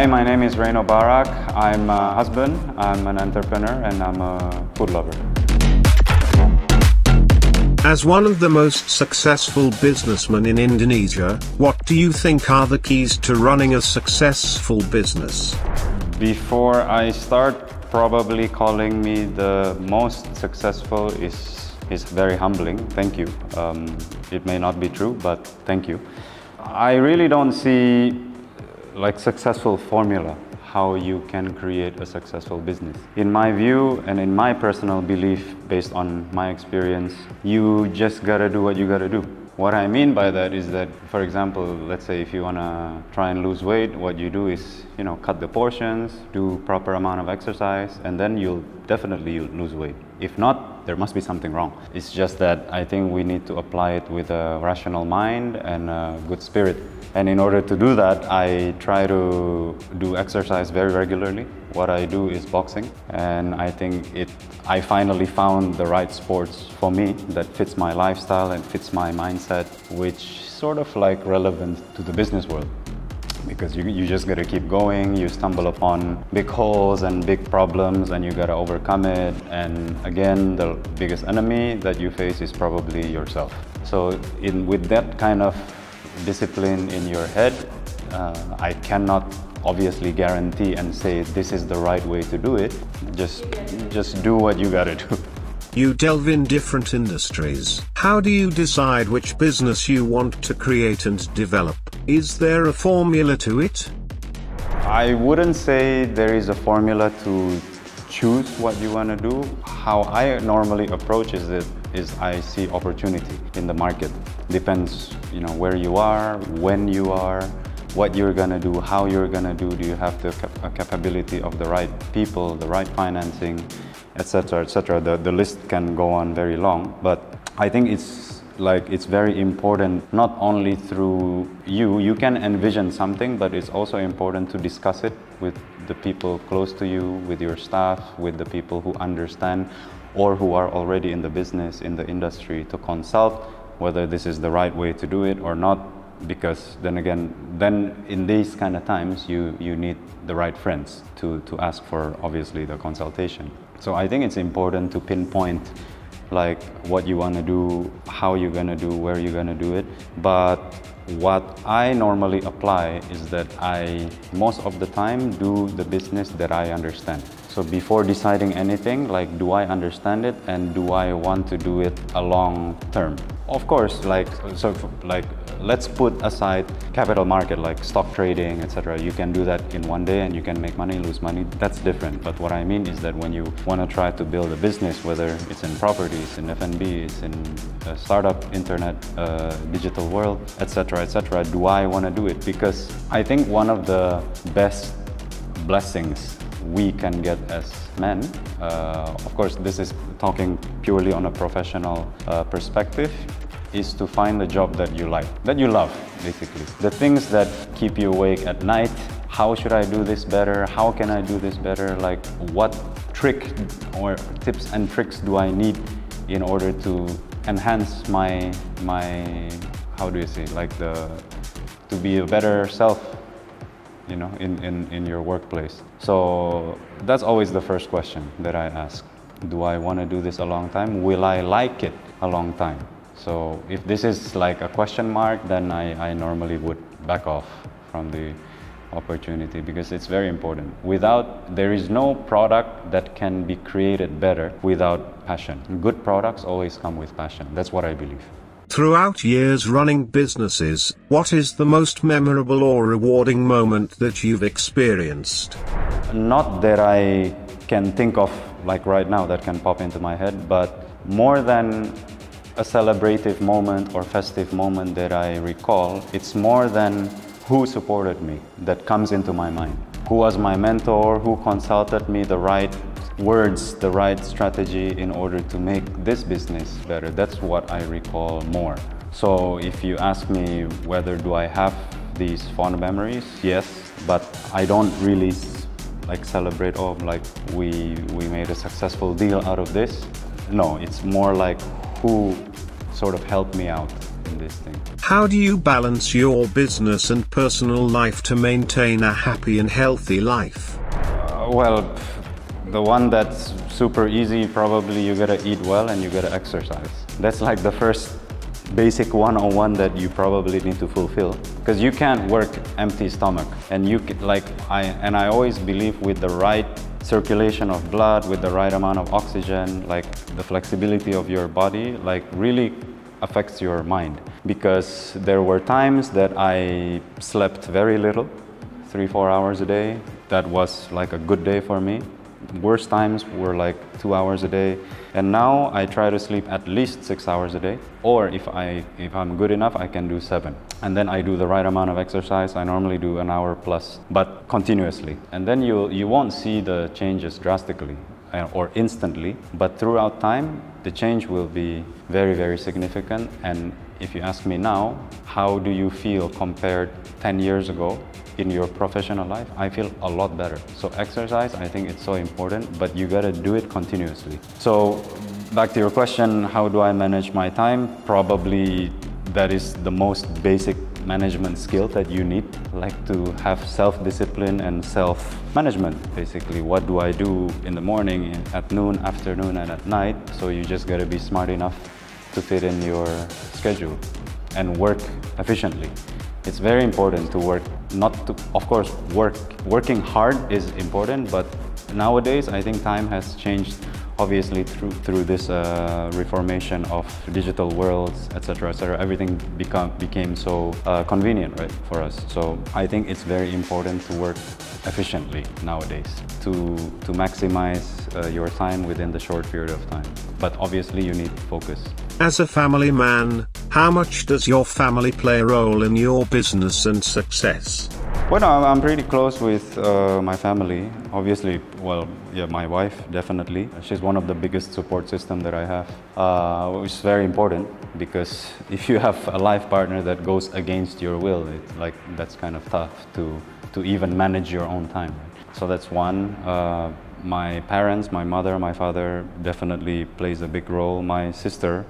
Hi, my name is Reino Barak. I'm a husband, I'm an entrepreneur, and I'm a food lover. As one of the most successful businessmen in Indonesia, what do you think are the keys to running a successful business? Before I start, probably calling me the most successful is very humbling. Thank you. It may not be true, but thank you. I really don't see like successful formula, how you can create a successful business. In my view and in my personal belief, based on my experience, you just gotta do what you gotta do. What I mean by that is that, for example, let's say if you wanna try and lose weight, what you do is, you know, cut the portions, do proper amount of exercise, and then you'll definitely lose weight. If not, there must be something wrong. It's just that I think we need to apply it with a rational mind and a good spirit. And in order to do that, I try to do exercise very regularly. What I do is boxing, and I think I finally found the right sports for me that fits my lifestyle and fits my mindset, which sort of like relevant to the business world. Because you just gotta keep going, you stumble upon big holes and big problems and you gotta overcome it. And again, the biggest enemy that you face is probably yourself. So with that kind of discipline in your head, I cannot obviously guarantee and say this is the right way to do it. Just do what you gotta do. You delve in different industries. How do you decide which business you want to create and develop? Is there a formula to it? I wouldn't say there is a formula to choose what you want to do. How I normally approach is I see opportunity in the market. Depends, you know, where you are, when you are, what you're gonna do, how you're gonna do. Do you have the capability of the right people, the right financing, etc., etc. The list can go on very long, but I think it's very important, not only through you can envision something, but it's also important to discuss it with the people close to you, with your staff, with the people who understand or who are already in the business, in the industry, to consult whether this is the right way to do it or not. Because then again, in these kind of times, you need the right friends to ask for, obviously, the consultation. So I think it's important to pinpoint like what you want to do, how you're going to do, where you're going to do it. But what I normally apply is that I, most of the time, do the business that I understand. So before deciding anything, like, do I understand it and do I want to do it a long term? Of course, let's put aside capital market, like stock trading, etc. You can do that in one day and you can make money, lose money. That's different. But what I mean is that when you want to try to build a business, whether it's in properties, in F&B, it's in startup, internet, digital world, etc., etc., do I want to do it? Because I think one of the best blessings we can get as men, of course this is talking purely on a professional perspective, is to find a job that you like, that you love, basically. The things that keep you awake at night. How should I do this better? How can I do this better? Like, what trick or tips and tricks do I need in order to enhance my how do you say, like, to be a better self, you know, in your workplace. So that's always the first question that I ask. Do I want to do this a long time? Will I like it a long time? So if this is like a question mark, then I normally would back off from the opportunity, because it's very important. There is no product that can be created better without passion. Good products always come with passion. That's what I believe. Throughout years running businesses, what is the most memorable or rewarding moment that you've experienced? Not that I can think of like right now that can pop into my head, but more than a celebrative moment or festive moment that I recall, it's more than who supported me that comes into my mind. Who was my mentor, who consulted me the right words, the right strategy in order to make this business better. That's what I recall more. So if you ask me whether do I have these fond memories, yes, but I don't really like celebrate, oh, like we made a successful deal out of this. No, it's more like who sort of helped me out in this thing. How do you balance your business and personal life to maintain a happy and healthy life? Well, the one that's super easy, probably you gotta eat well and you gotta exercise. That's like the first basic one-on-one that you probably need to fulfill, because you can't work empty stomach. And you like I always believe with the right circulation of blood, with the right amount of oxygen, like the flexibility of your body, like really affects your mind. Because there were times that I slept very little, 3-4 hours a day. That was like a good day for me. Worst times were like 2 hours a day, and now I try to sleep at least 6 hours a day, or if I'm good enough I can do 7. And then I do the right amount of exercise. I normally do an hour plus, but continuously, and then you won't see the changes drastically or instantly, but throughout time the change will be very, very significant. And if you ask me now, how do you feel compared 10 years ago in your professional life? I feel a lot better. So exercise, I think it's so important, but you gotta do it continuously. So back to your question, how do I manage my time? Probably that is the most basic management skill that you need, like to have self-discipline and self-management. Basically, what do I do in the morning, at noon, afternoon, and at night? So you just gotta be smart enough to fit in your schedule and work efficiently. It's very important to work, working hard is important, but nowadays I think time has changed, obviously through this reformation of digital worlds, etc., etc. Everything became so convenient, right, for us. So I think it's very important to work efficiently nowadays to maximize your time within the short period of time. But obviously you need focus. As a family man, how much does your family play a role in your business and success? Well, I'm pretty close with my family. Obviously, well, yeah, my wife, definitely. She's one of the biggest support system that I have, which is very important, because if you have a life partner that goes against your will, that's kind of tough to even manage your own time. So that's one. My parents, my mother, my father definitely plays a big role. My sister,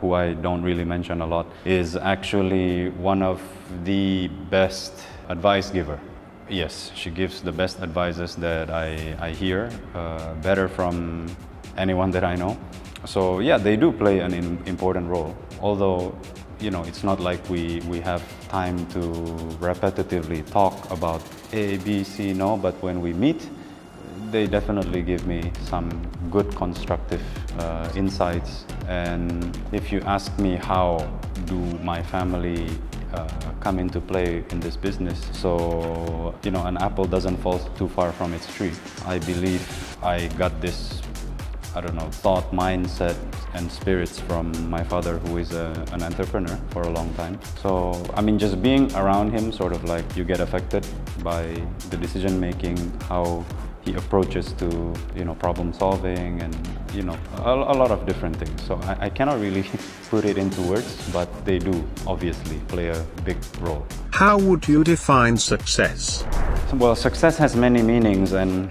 who I don't really mention a lot, is actually one of the best advice giver. Yes, she gives the best advices that I hear, better from anyone that I know. So yeah, they do play an important role. Although, you know, it's not like we have time to repetitively talk about A, B, C, no, but when we meet, they definitely give me some good constructive insights. And if you ask me how do my family come into play in this business, so you know, an apple doesn't fall too far from its tree. I believe I got this, I don't know, thought, mindset and spirits from my father, who is an entrepreneur for a long time. So I mean, just being around him, sort of like you get affected by the decision making, how he approaches to, you know, problem solving, and you know, a lot of different things. So I cannot really put it into words, but they do obviously play a big role. How would you define success? Well, success has many meanings, and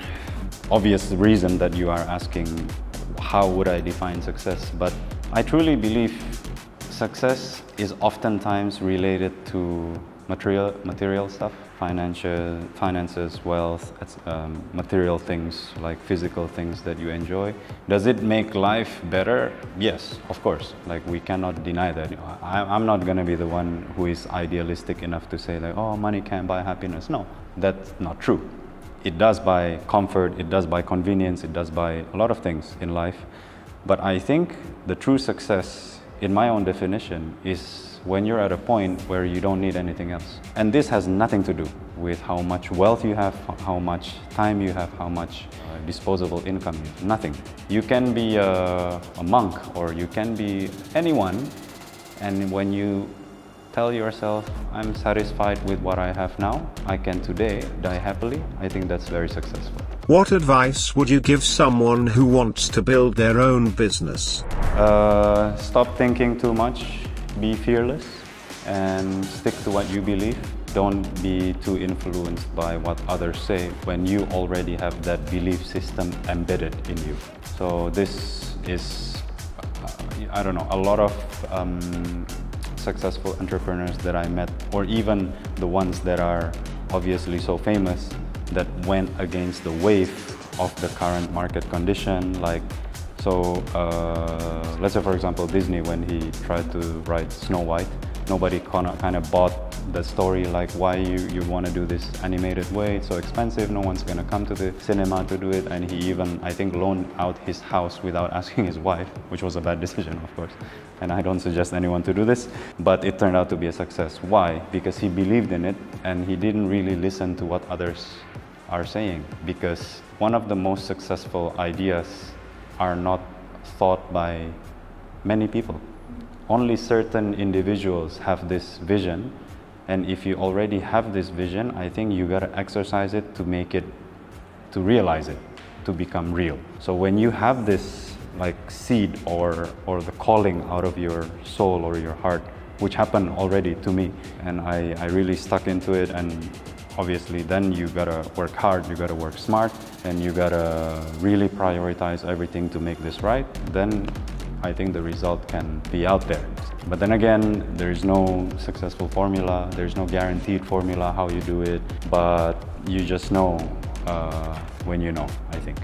obvious reason that you are asking how would I define success, but I truly believe success is oftentimes related to material stuff, finances, wealth, material things, like physical things that you enjoy. Does it make life better? Yes, of course. Like, we cannot deny that. I'm not gonna be the one who is idealistic enough to say like, oh, money can't buy happiness. No, that's not true. It does buy comfort, it does buy convenience, it does buy a lot of things in life. But I think the true success, in my own definition, is when you're at a point where you don't need anything else. And this has nothing to do with how much wealth you have, how much time you have, how much disposable income you have. Nothing. You can be a monk, or you can be anyone, and when you tell yourself, I'm satisfied with what I have now, I can today die happily, I think that's very successful. What advice would you give someone who wants to build their own business? Stop thinking too much. Be fearless and stick to what you believe. Don't be too influenced by what others say when you already have that belief system embedded in you. So this is, I don't know, a lot of successful entrepreneurs that I met, or even the ones that are obviously so famous, that went against the wave of the current market condition. Like, so let's say, for example, Disney, when he tried to write Snow White, nobody kind of bought the story. Like, why you want to do this animated way? It's so expensive, no one's going to come to the cinema to do it. And he even, I think, loaned out his house without asking his wife, which was a bad decision, of course. And I don't suggest anyone to do this, but it turned out to be a success. Why? Because he believed in it, and he didn't really listen to what others are saying. Because one of the most successful ideas are not thought by many people. Only certain individuals have this vision, and if you already have this vision, I think you gotta exercise it to make it, to realize it, to become real. So when you have this like seed or the calling out of your soul or your heart, which happened already to me, and I really stuck into it, and obviously then you gotta work hard, you gotta work smart, and you gotta really prioritize everything to make this right, then I think the result can be out there. But then again, there is no successful formula, there's no guaranteed formula how you do it, but you just know when you know, I think.